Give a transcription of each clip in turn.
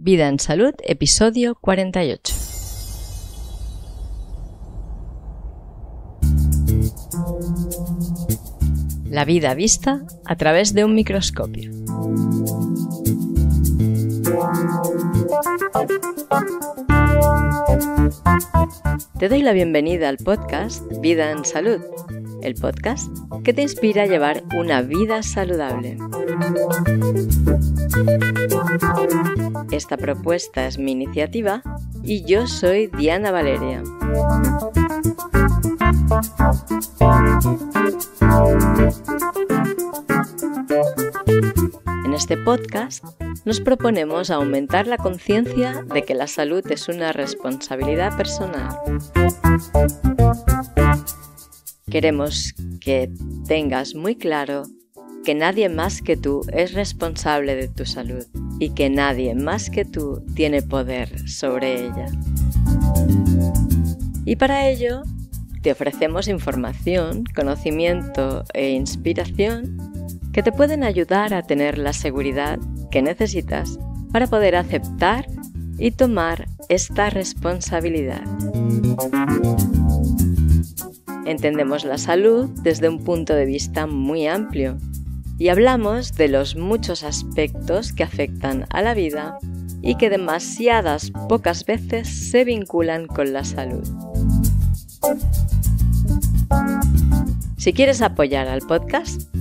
Vida en Salud, episodio 48. La vida vista a través de un microscopio. Te doy la bienvenida al podcast Vida en Salud, el podcast que te inspira a llevar una vida saludable. Esta propuesta es mi iniciativa y yo soy Diana Valeria. En este podcast nos proponemos aumentar la conciencia de que la salud es una responsabilidad personal. Queremos que tengas muy claro que nadie más que tú es responsable de tu salud y que nadie más que tú tiene poder sobre ella. Y para ello, te ofrecemos información, conocimiento e inspiración que te pueden ayudar a tener la seguridad que necesitas para poder aceptar y tomar esta responsabilidad. Entendemos la salud desde un punto de vista muy amplio y hablamos de los muchos aspectos que afectan a la vida y que demasiadas pocas veces se vinculan con la salud. Si quieres apoyar al podcast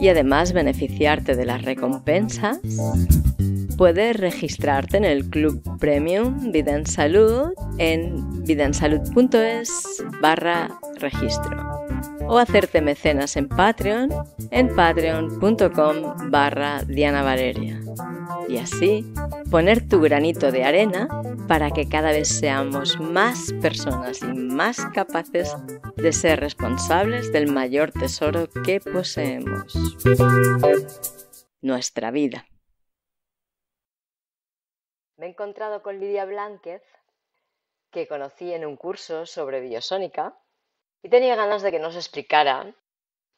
y además beneficiarte de las recompensas, puedes registrarte en el Club Premium Vida en Salud en vidaensalud.es/registro o hacerte mecenas en Patreon en patreon.com/Diana Valeria y así poner tu granito de arena para que cada vez seamos más personas y más capaces de ser responsables del mayor tesoro que poseemos, nuestra vida. Me he encontrado con Lidia Blázquez, que conocí en un curso sobre Biosónica, y tenía ganas de que nos explicara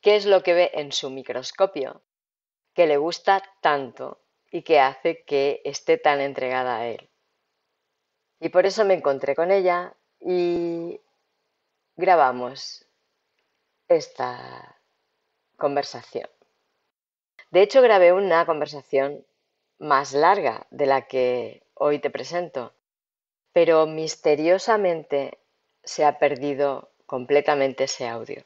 qué es lo que ve en su microscopio, que le gusta tanto y que hace que esté tan entregada a él. Y por eso me encontré con ella y grabamos esta conversación. De hecho, grabé una conversación más larga de la que hoy te presento, pero misteriosamente se ha perdido completamente ese audio.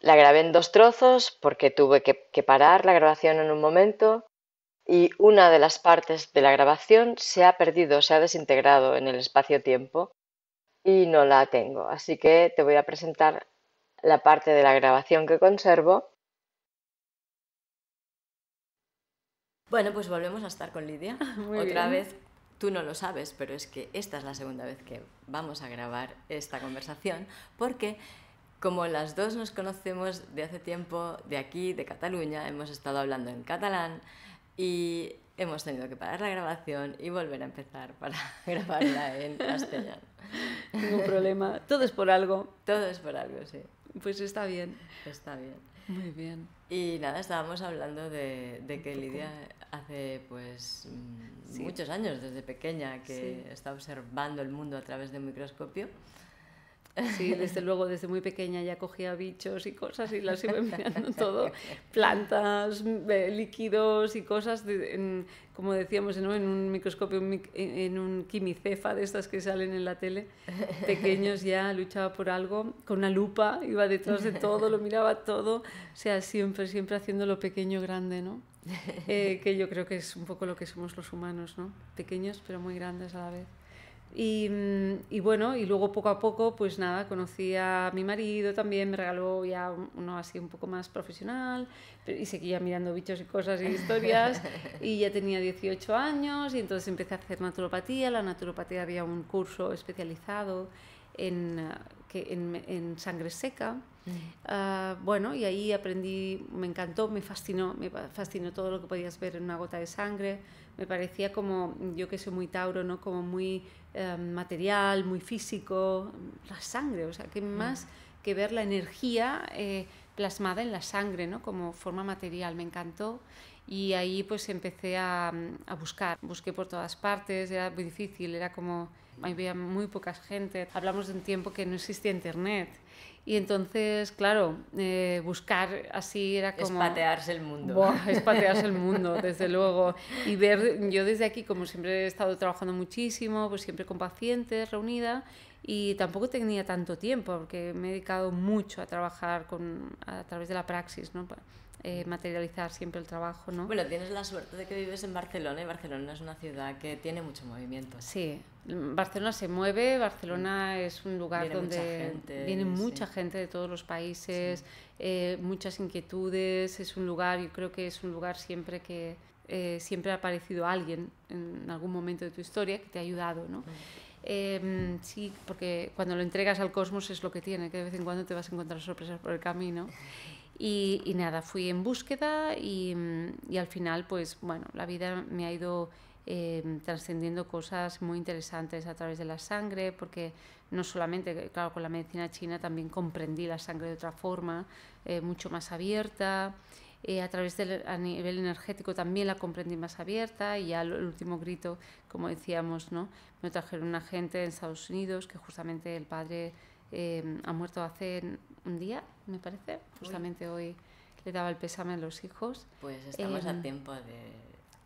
La grabé en dos trozos porque tuve que parar la grabación en un momento y una de las partes de la grabación se ha perdido, se ha desintegrado en el espacio-tiempo y no la tengo. Así que te voy a presentar la parte de la grabación que conservo. Bueno, pues volvemos a estar con Lidia. Otra vez, tú no lo sabes, pero es que esta es la segunda vez que vamos a grabar esta conversación, porque como las dos nos conocemos de hace tiempo, de aquí, de Cataluña, hemos estado hablando en catalán y hemos tenido que parar la grabación y volver a empezar para grabarla en castellano. Ningún problema, todo es por algo. Todo es por algo, sí. Pues está bien. Está bien. Muy bien. Y nada, estábamos hablando de que Lidia hace pues muchos años, desde pequeña, que está observando el mundo a través de un microscopio. Sí, desde luego, desde muy pequeña ya cogía bichos y cosas y las iba mirando todo, plantas, líquidos y cosas, como decíamos, ¿no? En un microscopio, en un quimicefa de estas que salen en la tele, pequeños ya luchaba por algo, con una lupa iba detrás de todo, lo miraba todo, o sea, siempre, siempre haciendo lo pequeño grande, ¿no? Que yo creo que es un poco lo que somos los humanos, ¿no? Pequeños pero muy grandes a la vez. Y bueno, y luego poco a poco, pues nada, conocí a mi marido también, me regaló ya uno así un poco más profesional y seguía mirando bichos y cosas y historias y ya tenía 18 años y entonces empecé a hacer naturopatía. La naturopatía había un curso especializado en sangre seca. Bueno, y ahí aprendí, me encantó, me fascinó todo lo que podías ver en una gota de sangre. Me parecía como, yo que soy muy Tauro, ¿no? Como muy material, muy físico, la sangre, o sea, que más que ver la energía plasmada en la sangre, ¿no? Como forma material, me encantó. y ahí pues empecé a buscar. Busqué por todas partes, era muy difícil, era como había muy poca gente. Hablamos de un tiempo que no existía internet y entonces, claro, buscar así era como... Es patearse el mundo. Buah, es patearse el mundo, desde luego. Y ver, yo desde aquí, como siempre he estado trabajando muchísimo, pues siempre con pacientes, reunida, y tampoco tenía tanto tiempo porque me he dedicado mucho a trabajar a través de la praxis, ¿no? Materializar siempre el trabajo, ¿no? Bueno, tienes la suerte de que vives en Barcelona, y Barcelona es una ciudad que tiene mucho movimiento. Sí, Barcelona se mueve, Barcelona es un lugar donde viene mucha gente de todos los países, sí. Muchas inquietudes, es un lugar, yo creo que es un lugar siempre que siempre ha aparecido alguien en algún momento de tu historia que te ha ayudado, ¿no? Sí, porque cuando lo entregas al cosmos es lo que tiene, que de vez en cuando te vas a encontrar sorpresas por el camino. Y nada, fui en búsqueda y al final, pues bueno, la vida me ha ido trascendiendo cosas muy interesantes a través de la sangre, porque no solamente, claro, con la medicina china también comprendí la sangre de otra forma, mucho más abierta, a nivel energético también la comprendí más abierta, y ya el último grito, como decíamos, ¿no? Me trajeron una gente en Estados Unidos que justamente el padre... ha muerto hace un día, me parece. Justamente hoy le daba el pésame a los hijos. Pues estamos a tiempo de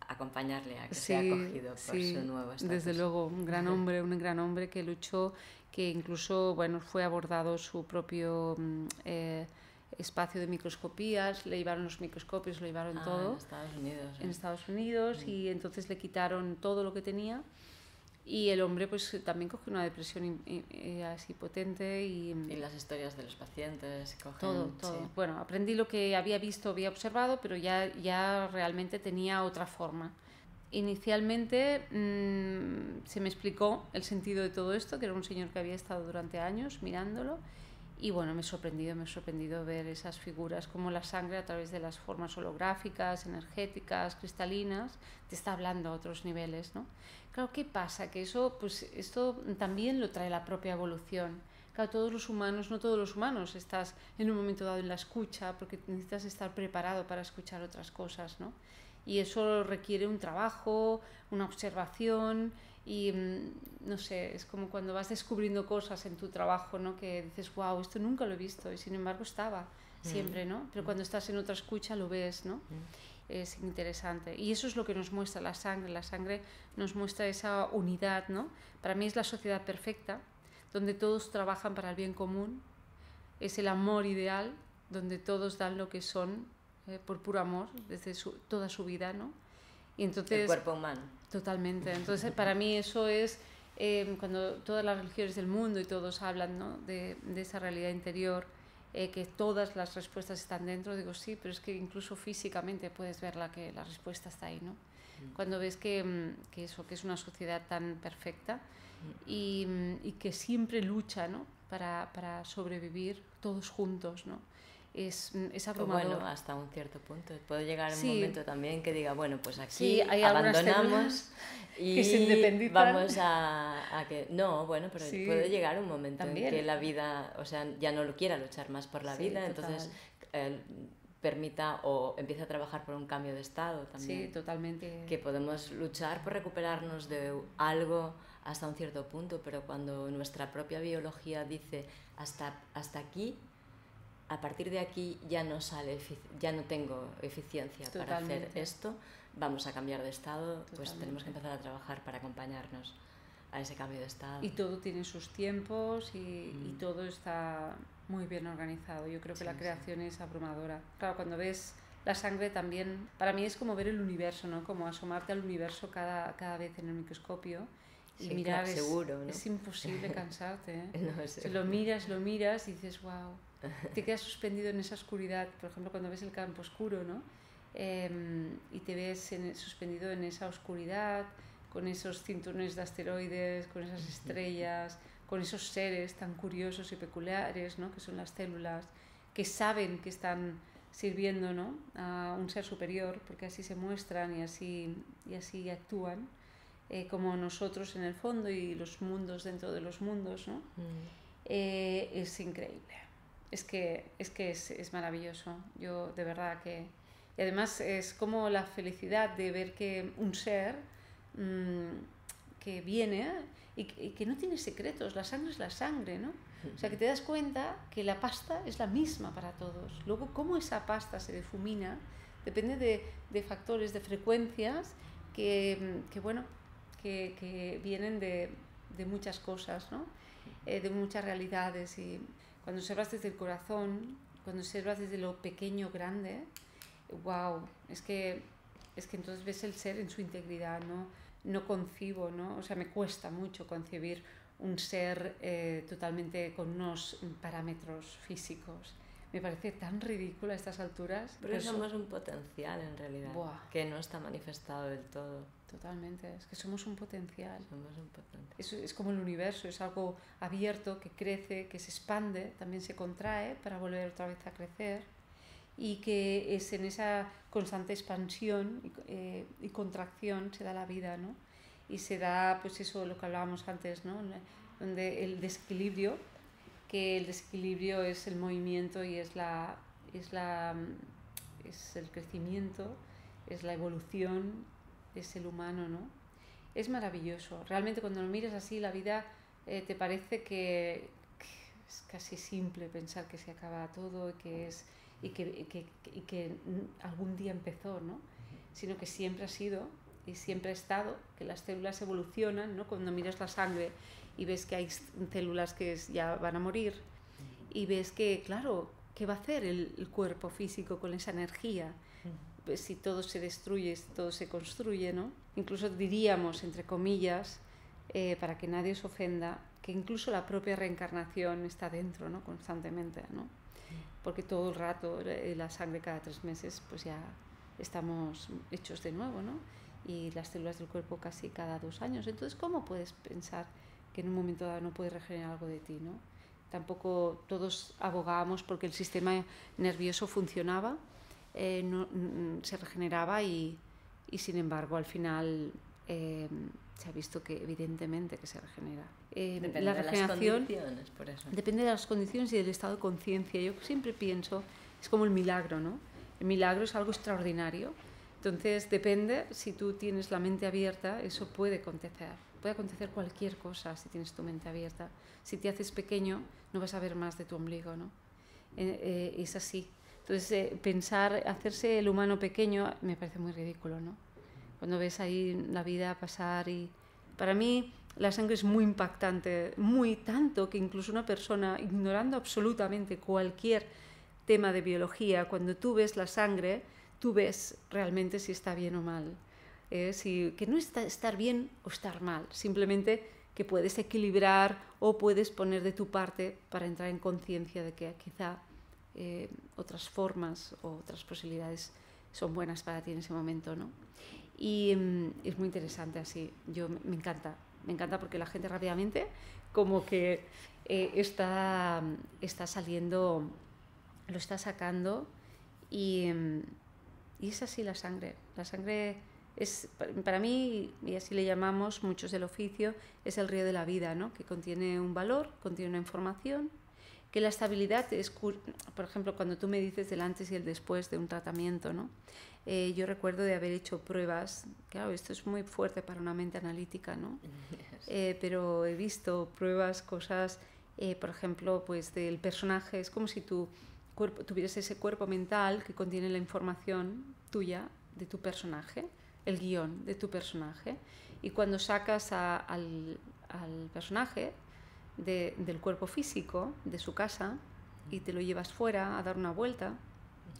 acompañarle a que sí, sea acogido por su nuevo estatus. Desde luego, un gran hombre que luchó, que incluso bueno, fue abordado su propio espacio de microscopías, le llevaron los microscopios, lo llevaron todo. En Estados Unidos. En Estados Unidos, y entonces le quitaron todo lo que tenía. Y el hombre pues también cogió una depresión así potente. Y las historias de los pacientes. Todo, todo. Sí. Bueno, aprendí lo que había visto, había observado, pero ya realmente tenía otra forma. Inicialmente se me explicó el sentido de todo esto, que era un señor que había estado durante años mirándolo. Y bueno, me he sorprendido ver esas figuras, como la sangre a través de las formas holográficas, energéticas, cristalinas, te está hablando a otros niveles, ¿no? Claro, ¿qué pasa? Que eso, pues esto también lo trae la propia evolución. Claro, todos los humanos, no todos los humanos, estás en un momento dado en la escucha, porque necesitas estar preparado para escuchar otras cosas, ¿no? Y eso requiere un trabajo, una observación... Y no sé, es como cuando vas descubriendo cosas en tu trabajo, ¿no? Que dices, wow, esto nunca lo he visto, y sin embargo estaba siempre, ¿no? Pero cuando estás en otra escucha lo ves, ¿no? Es interesante. Y eso es lo que nos muestra la sangre. La sangre nos muestra esa unidad, ¿no? Para mí es la sociedad perfecta, donde todos trabajan para el bien común. Es el amor ideal, donde todos dan lo que son por puro amor, desde toda su vida, ¿no? Y entonces, el cuerpo humano. Totalmente. Entonces, para mí eso es cuando todas las religiones del mundo y todos hablan, ¿no? de esa realidad interior, que todas las respuestas están dentro. Digo, sí, pero es que incluso físicamente puedes verla, que la respuesta está ahí, ¿no? Cuando ves que es una sociedad tan perfecta y que siempre lucha, ¿no? para sobrevivir todos juntos, ¿no? Es abrumador. Bueno, hasta un cierto punto. Puede llegar un momento también que diga, bueno, pues aquí hay abandonamos y que se independizan. Vamos a que... No, bueno, pero puede llegar un momento también en que la vida, o sea, ya no lo quiera luchar más por la vida, total. Entonces permita o empieza a trabajar por un cambio de estado también. Sí, totalmente. Que podemos luchar por recuperarnos de algo hasta un cierto punto, pero cuando nuestra propia biología dice hasta aquí, a partir de aquí ya no tengo eficiencia para hacer esto, vamos a cambiar de estado, pues tenemos que empezar a trabajar para acompañarnos a ese cambio de estado. Y todo tiene sus tiempos y todo está muy bien organizado. Yo creo que la creación es abrumadora. Claro, cuando ves la sangre también, para mí es como ver el universo, ¿no? Como asomarte al universo cada vez en el microscopio. Y sí, mirar, claro, seguro, ¿no? Es imposible cansarte, ¿eh? No, si lo miras y dices, wow. Te quedas suspendido en esa oscuridad, por ejemplo, cuando ves el campo oscuro, ¿no? Y te ves suspendido en esa oscuridad, con esos cinturones de asteroides, con esas estrellas, con esos seres tan curiosos y peculiares, ¿no? Que son las células, que saben que están sirviendo, ¿no? A un ser superior, porque así se muestran y así actúan, como nosotros en el fondo y los mundos dentro de los mundos, ¿no? Es increíble. Es que es maravilloso. Yo de verdad que Y además es como la felicidad de ver que un ser que viene y que no tiene secretos, la sangre es la sangre, ¿no? O sea, que te das cuenta que la pasta es la misma para todos. Luego, cómo esa pasta se difumina depende de factores, de frecuencias que vienen de muchas cosas, ¿no? De muchas realidades. Y cuando observas desde el corazón, cuando observas desde lo pequeño, grande, wow, es que entonces ves el ser en su integridad, ¿no? No concibo, ¿no? O sea, me cuesta mucho concebir un ser totalmente con unos parámetros físicos. Me parece tan ridículo a estas alturas. Pero eso... somos un potencial, en realidad. Buah. Que no está manifestado del todo. Totalmente, es que somos un potencial. Somos un potencial. Es como el universo, es algo abierto, que crece, que se expande, también se contrae para volver otra vez a crecer. Y que es en esa constante expansión y contracción se da la vida, ¿no? Y se da, pues eso, lo que hablábamos antes, ¿no? Donde el desequilibrio, que el desequilibrio es el movimiento y es el crecimiento, es la evolución, es el humano, ¿no? Es maravilloso. Realmente cuando lo miras así, la vida te parece que es casi simple pensar que se acaba todo y que algún día empezó, ¿no? Sino que siempre ha sido y siempre ha estado, que las células evolucionan, ¿no? Cuando miras la sangre y ves que hay células que ya van a morir y ves que, claro, ¿qué va a hacer el cuerpo físico con esa energía? Pues si todo se destruye, si todo se construye, ¿no? Incluso diríamos, entre comillas, para que nadie os ofenda, que incluso la propia reencarnación está dentro, ¿no? Constantemente, ¿no? Porque todo el rato, la sangre cada 3 meses, pues ya estamos hechos de nuevo, ¿no? Y las células del cuerpo casi cada 2 años. Entonces, ¿cómo puedes pensar que en un momento dado no puedes regenerar algo de ti, ¿no? Tampoco todos abogábamos porque el sistema nervioso funcionaba, se regeneraba y sin embargo al final se ha visto que evidentemente que se regenera. Depende la regeneración, de las condiciones, por eso. Depende de las condiciones y del estado de conciencia. Yo siempre pienso, es como el milagro, ¿no? El milagro es algo extraordinario. Entonces depende, si tú tienes la mente abierta, eso puede acontecer. Puede acontecer cualquier cosa si tienes tu mente abierta. Si te haces pequeño, no vas a ver más de tu ombligo, ¿no? Es así. Entonces, pensar, hacerse el humano pequeño me parece muy ridículo, ¿no? Cuando ves ahí la vida pasar y... Para mí, la sangre es muy impactante, muy tanto que incluso una persona, ignorando absolutamente cualquier tema de biología, cuando tú ves la sangre, tú ves realmente si está bien o mal. Que no está estar bien o estar mal, simplemente que puedes equilibrar o puedes poner de tu parte para entrar en conciencia de que quizá otras formas o otras posibilidades son buenas para ti en ese momento, ¿no? Y es muy interesante así, me encanta porque la gente rápidamente como que está saliendo, lo está sacando y es así la sangre, Es, para mí, y así le llamamos muchos del oficio, es el río de la vida, ¿no? Que contiene un valor, contiene una información, que la estabilidad es, por ejemplo, cuando tú me dices el antes y el después de un tratamiento, ¿no? Yo recuerdo de haber hecho pruebas, claro, esto es muy fuerte para una mente analítica, ¿no? Pero he visto pruebas, cosas, por ejemplo, pues del personaje, es como si tu cuerpo, tuvieras ese cuerpo mental que contiene la información tuya, de tu personaje, el guión de tu personaje, y cuando sacas al personaje del cuerpo físico, de su casa, y te lo llevas fuera a dar una vuelta,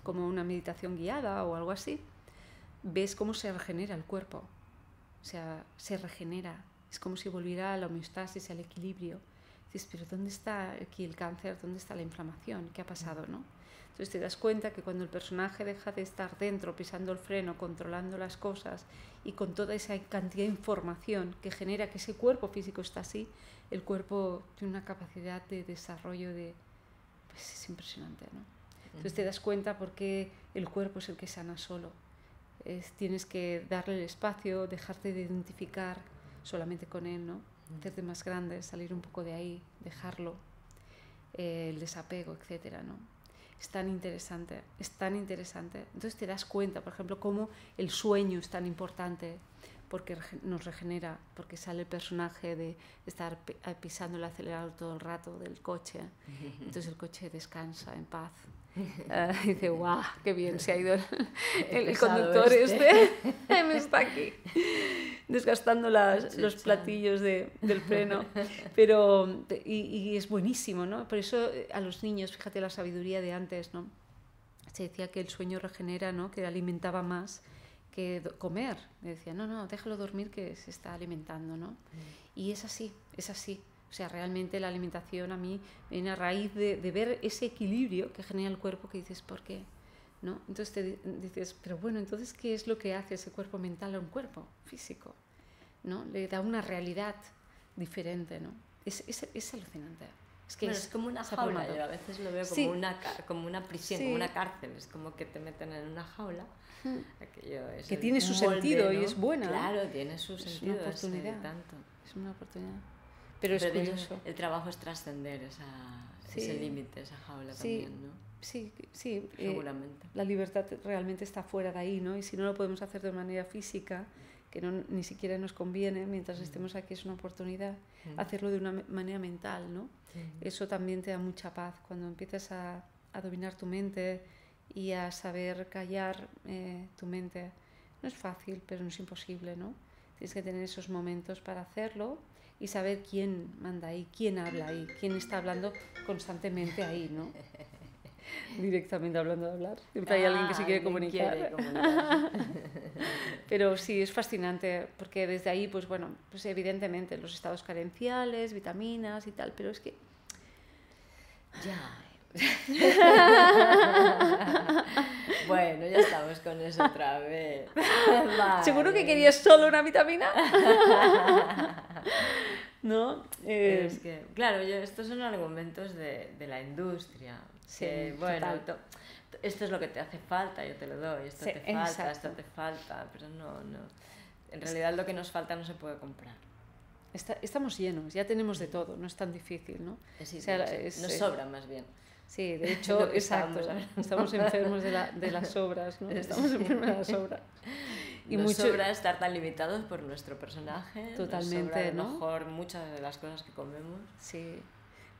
como una meditación guiada o algo así, ves cómo se regenera el cuerpo, o sea, se regenera, es como si volviera a la homeostasis, al equilibrio. Dices, pero ¿dónde está aquí el cáncer? ¿Dónde está la inflamación? ¿Qué ha pasado, no? Entonces te das cuenta que cuando el personaje deja de estar dentro, pisando el freno, controlando las cosas y con toda esa cantidad de información que genera que ese cuerpo físico está así, el cuerpo tiene una capacidad de desarrollo de... Pues es impresionante, ¿no? Entonces te das cuenta porque el cuerpo es el que sana solo. Tienes que darle el espacio, dejarte de identificar solamente con él, ¿no? Hacerte más grande, salir un poco de ahí, dejarlo, el desapego, etcétera, ¿no? Es tan interesante. Entonces te das cuenta, por ejemplo, cómo el sueño es tan importante, porque nos regenera, porque sale el personaje de estar pisando el acelerador todo el rato del coche. Entonces el coche descansa en paz. Y dice, ¡guau! ¡Qué bien! Se ha ido el conductor este. Me está aquí desgastando los platillos del freno. Pero, y es buenísimo, ¿no? Por eso a los niños, fíjate la sabiduría de antes, ¿no? Se decía que el sueño regenera, ¿no? Que alimentaba más que comer. Me decía, no, déjalo dormir que se está alimentando, ¿no? Y es así. O sea, realmente la alimentación a mí viene a raíz de ver ese equilibrio que genera el cuerpo, que dices, ¿por qué? ¿No? Entonces te dices, pero bueno, entonces, ¿qué es lo que hace ese cuerpo mental a un cuerpo físico? ¿No? Le da una realidad diferente, ¿no? Es alucinante. Es que es como una jaula, yo a veces lo veo como, sí, como una prisión, sí, como una cárcel, es como que te meten en una jaula. Que tiene su sentido, ¿no? Y es buena. Claro, tiene su sentido, es una oportunidad. Es una oportunidad. Pero es curioso. El trabajo es trascender ese límite, esa jaula, sí, también, ¿no? Sí, seguramente. La libertad realmente está fuera de ahí, ¿no? Y si no lo podemos hacer de manera física, que no, ni siquiera nos conviene, mientras estemos aquí es una oportunidad, hacerlo de una manera mental, ¿no? Eso también te da mucha paz. Cuando empiezas a dominar tu mente y a saber callar tu mente, no es fácil, pero no es imposible, ¿no? Tienes que tener esos momentos para hacerlo y saber quién manda ahí, quién habla ahí, quién está hablando constantemente ahí, ¿no? Directamente hablando de hablar. Siempre hay alguien que se quiere comunicar. Pero sí, es fascinante, porque desde ahí, pues bueno, pues evidentemente los estados carenciales, vitaminas y tal, pero es que... Ya. Bueno, ya estamos con eso otra vez. Vale. ¿Seguro que querías solo una vitamina? ¿No? Es que, claro, estos son argumentos de la industria. Sí, que, bueno, esto es lo que te hace falta, yo te lo doy, esto sí, te falta, exacto, esto te falta, pero no. En realidad lo que nos falta no se puede comprar. Estamos llenos, ya tenemos de todo, no es tan difícil, ¿no? Sí, o sea, nos sobra más bien. Sí, de hecho, exacto, estamos enfermos de las sobras, ¿no? Estamos enfermos de las sobras. Y nos sobra estar tan limitados por nuestro personaje. Totalmente, nos sobra, a lo mejor, muchas de las cosas que comemos. Sí.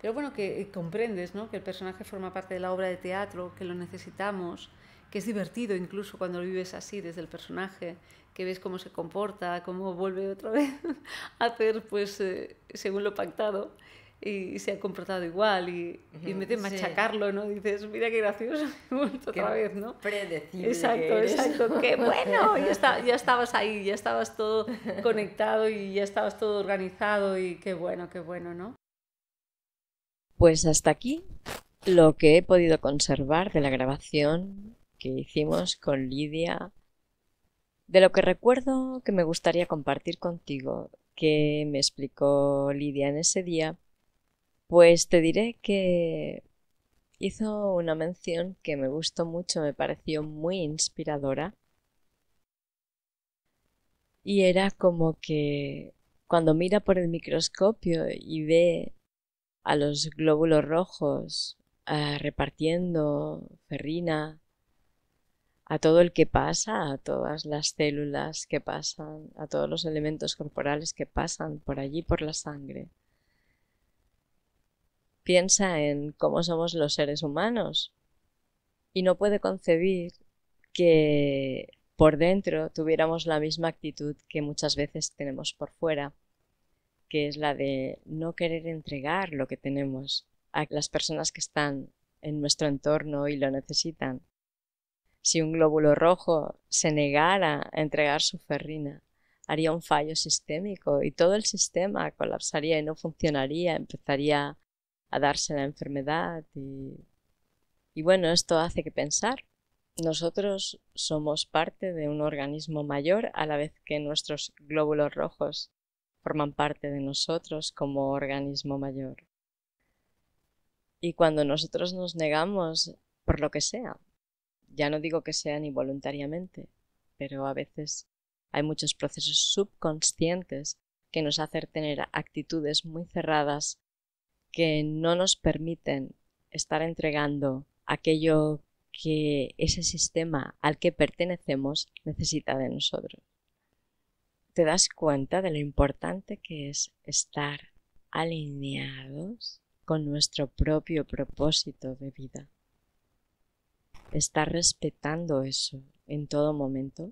Pero bueno, que comprendes, ¿no? Que el personaje forma parte de la obra de teatro, que lo necesitamos, que es divertido incluso cuando lo vives así, desde el personaje, que ves cómo se comporta, cómo vuelve otra vez a hacer, pues, según lo pactado, y se ha comportado igual, y en vez de machacarlo, ¿no? Dices, mira qué gracioso, otra vez, ¿no? Predecible. Exacto, qué bueno, ya estabas ahí, ya estabas todo conectado y ya estabas todo organizado, y qué bueno, ¿no? Pues hasta aquí lo que he podido conservar de la grabación que hicimos con Lidia. De lo que recuerdo que me gustaría compartir contigo, que me explicó Lidia en ese día, pues te diré que hizo una mención que me gustó mucho, me pareció muy inspiradora. Y era como que cuando mira por el microscopio y ve a los glóbulos rojos repartiendo ferrina a todo el que pasa, a todas las células que pasan, a todos los elementos corporales que pasan por allí, por la sangre. Piensa en cómo somos los seres humanos y no puede concebir que por dentro tuviéramos la misma actitud que muchas veces tenemos por fuera, que es la de no querer entregar lo que tenemos a las personas que están en nuestro entorno y lo necesitan. Si un glóbulo rojo se negara a entregar su ferrina, haría un fallo sistémico y todo el sistema colapsaría y no funcionaría, empezaría a darse la enfermedad y bueno, esto hace que pensar. Nosotros somos parte de un organismo mayor a la vez que nuestros glóbulos rojos forman parte de nosotros como organismo mayor. Y cuando nosotros nos negamos, por lo que sea, ya no digo que sea ni voluntariamente, pero a veces hay muchos procesos subconscientes que nos hacen tener actitudes muy cerradas que no nos permiten estar entregando aquello que ese sistema al que pertenecemos necesita de nosotros. ¿Te das cuenta de lo importante que es estar alineados con nuestro propio propósito de vida? ¿Estar respetando eso en todo momento?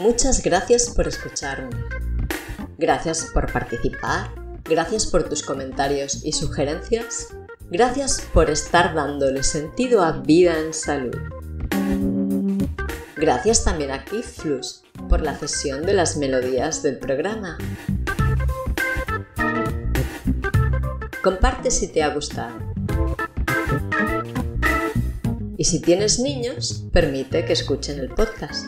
Muchas gracias por escucharme, gracias por participar, gracias por tus comentarios y sugerencias, gracias por estar dándole sentido a Vida en Salud. Gracias también a KitFlux por la cesión de las melodías del programa. Comparte si te ha gustado. Y si tienes niños, permite que escuchen el podcast.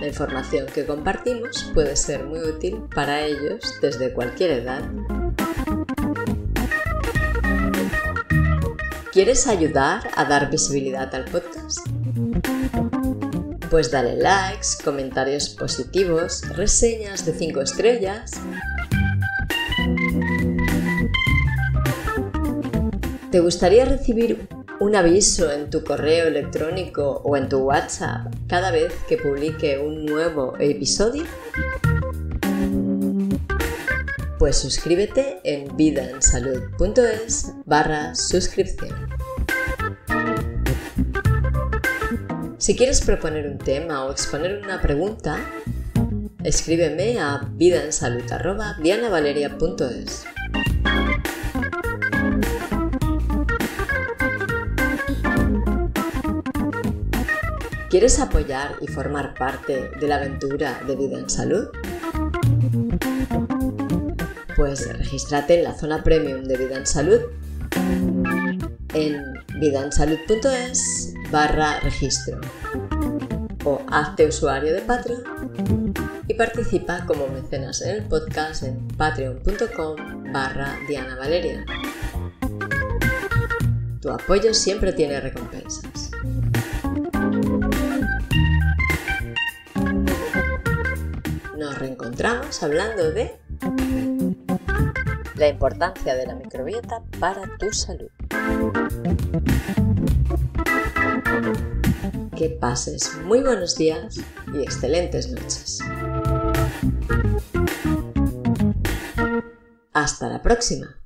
La información que compartimos puede ser muy útil para ellos desde cualquier edad. ¿Quieres ayudar a dar visibilidad al podcast? Pues dale likes, comentarios positivos, reseñas de 5 estrellas. ¿Te gustaría recibir un aviso en tu correo electrónico o en tu WhatsApp cada vez que publique un nuevo episodio? Pues suscríbete en vidaensalud.es/suscripción. Si quieres proponer un tema o exponer una pregunta, escríbeme a vidaensalud@dianavaleria.es. ¿Quieres apoyar y formar parte de la aventura de Vida en Salud? Pues regístrate en la zona premium de Vida en Salud en vidaensalud.es/registro o hazte usuario de Patreon y participa como mecenas en el podcast en patreon.com/Diana Valeria. Tu apoyo siempre tiene recompensas. Nos reencontramos hablando de la importancia de la microbiota para tu salud. Que pases muy buenos días y excelentes noches. Hasta la próxima.